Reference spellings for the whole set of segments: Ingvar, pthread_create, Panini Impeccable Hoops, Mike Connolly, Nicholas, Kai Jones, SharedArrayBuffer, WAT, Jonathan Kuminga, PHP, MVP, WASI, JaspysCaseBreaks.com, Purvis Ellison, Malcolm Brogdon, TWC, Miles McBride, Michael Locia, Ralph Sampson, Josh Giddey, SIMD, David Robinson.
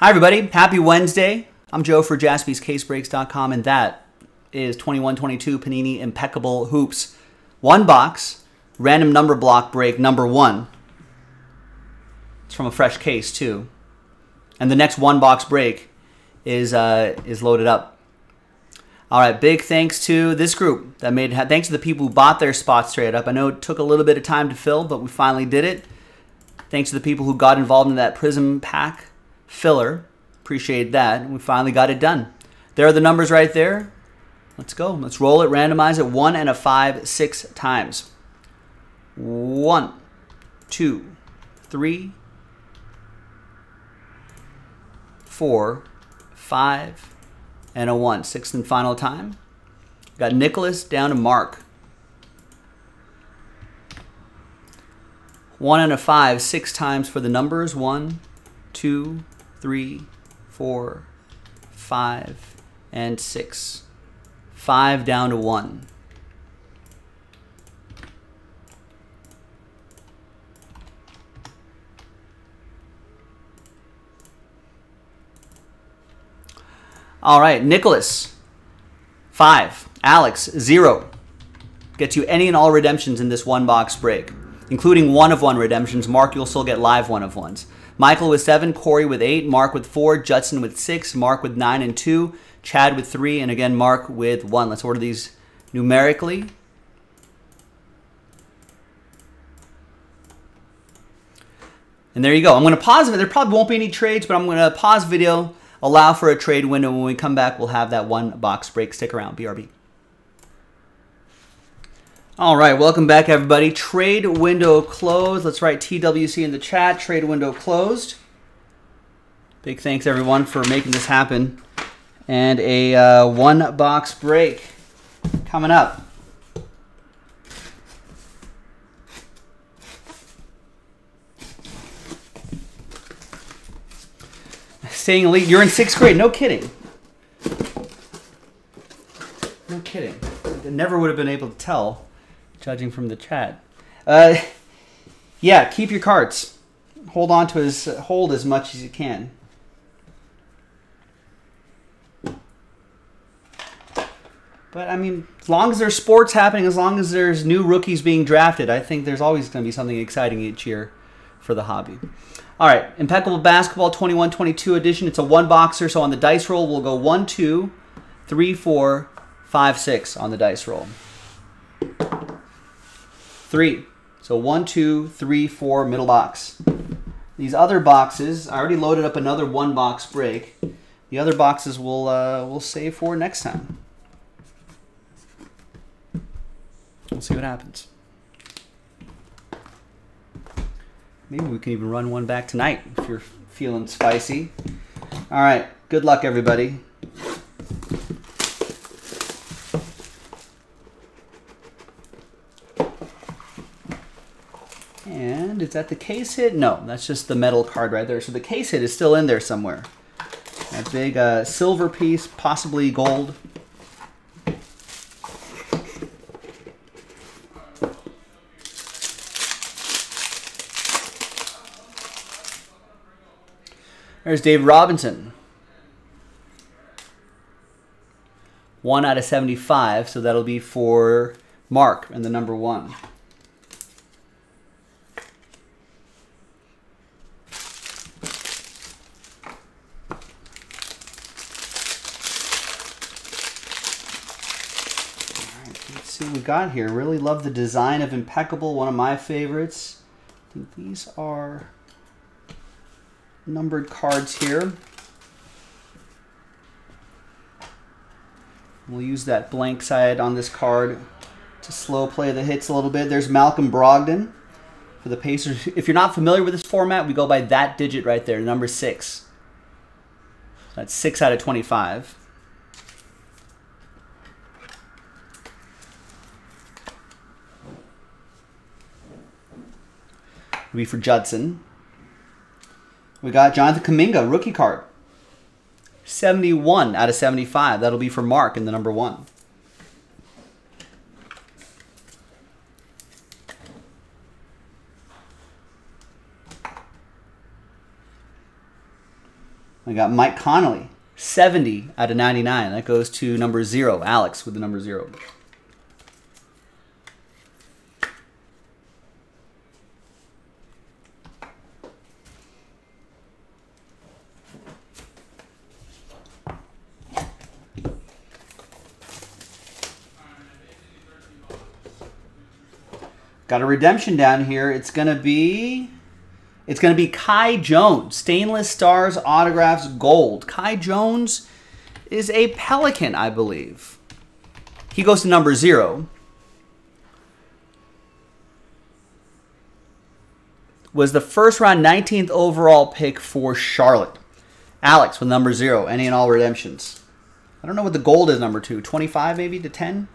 Hi everybody, happy Wednesday. I'm Joe for JaspysCaseBreaks.com and that is 2122 Panini Impeccable Hoops. One box, random number block break number one. It's from a fresh case too. And the next one box break is loaded up. All right, big thanks to this group that made, thanks to the people who bought their spots straight up. I know it took a little bit of time to fill, but we finally did it. Thanks to the people who got involved in that Prism pack filler. Appreciate that. We finally got it done. There are the numbers right there. Let's go. Let's roll it, randomize it. 1 and a 5, 6 times. 1, 2, 3, 4, 5, and a 1. Sixth and final time. Got Nicholas down to Mark. 1 and a 5, 6 times for the numbers. 1, 2, 3, 4, 5, and 6. 5 down to 1. All right, Nicholas, 5. Alex, 0. Gets you any and all redemptions in this one box break, including 1 of 1 redemptions. Mark, you'll still get live 1 of 1s. Michael with 7, Corey with 8, Mark with 4, Judson with 6, Mark with 9 and 2, Chad with 3, and again, Mark with 1. Let's order these numerically. And there you go. I'm going to pause it. There probably won't be any trades, but I'm going to pause video, allow for a trade window. When we come back, we'll have that one box break. Stick around. BRB. All right, welcome back, everybody. Trade window closed. Let's write TWC in the chat. Trade window closed. Big thanks, everyone, for making this happen. And a one-box break coming up. Staying elite. You're in 6th grade. No kidding. No kidding. I never would have been able to tell, judging from the chat. Yeah, keep your cards. Hold on to his hold as much as you can. But I mean, as long as there's sports happening, as long as there's new rookies being drafted, I think there's always going to be something exciting each year for the hobby. All right, Impeccable Basketball 21-22 edition. It's a one-boxer, so on the dice roll, we'll go 1, 2, 3, 4, 5, 6 on the dice roll. 3. So 1, 2, 3, 4, middle box. These other boxes, I already loaded up another one-box break. The other boxes we'll save for next time. We'll see what happens. Maybe we can even run one back tonight if you're feeling spicy. All right, good luck, everybody. And is that the case hit? No, that's just the metal card right there. So the case hit is still in there somewhere. That big silver piece, possibly gold. There's David Robinson. 1 out of 75, so that'll be for Mark and the number 1. Got here. Really love the design of Impeccable, one of my favorites. I think these are numbered cards here. We'll use that blank side on this card to slow play the hits a little bit. There's Malcolm Brogdon for the Pacers. If you're not familiar with this format, we go by that digit right there, number 6. That's 6 out of 25. Be for Judson. We got Jonathan Kuminga, rookie card. 71 out of 75. That'll be for Mark in the number 1. We got Mike Connolly, 70 out of 99. That goes to number 0, Alex with the number 0. Got a redemption down here. It's gonna be Kai Jones, Stainless Stars Autographs Gold. Kai Jones is a Pelican, I believe. He goes to number 0. Was the first round 19th overall pick for Charlotte. Alex with number 0, any and all redemptions. I don't know what the gold is, number 2, 25 maybe to 10?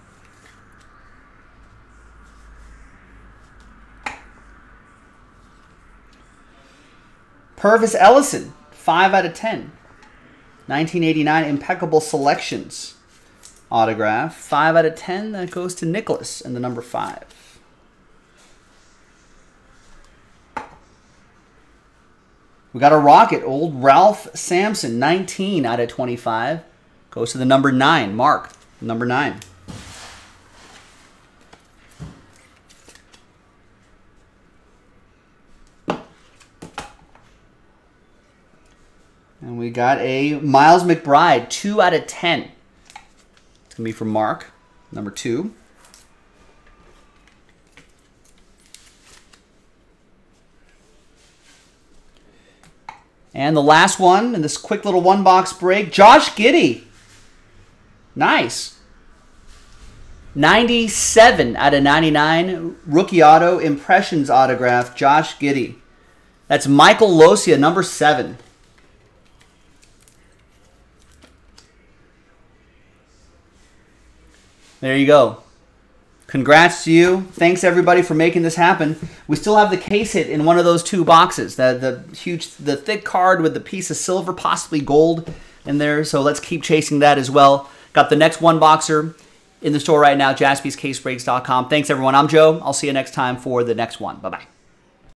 Purvis Ellison, 5 out of 10. 1989 Impeccable Selections autograph. 5 out of 10. That goes to Nicholas and the number 5. We got a rocket. Old Ralph Sampson, 19 out of 25. Goes to the number 9. Mark, number 9. And we got a Miles McBride, 2 out of 10. It's going to be for Mark, number 2. And the last one in this quick little one-box break, Josh Giddey. Nice. 97 out of 99, rookie auto, impressions autograph, Josh Giddey. That's Michael Locia, number 7. There you go. Congrats to you. Thanks, everybody, for making this happen. We still have the case hit in one of those 2 boxes. The thick card with the piece of silver, possibly gold in there. So let's keep chasing that as well. Got the next one boxer in the store right now, JaspysCaseBreaks.com. Thanks, everyone. I'm Joe. I'll see you next time for the next one. Bye-bye.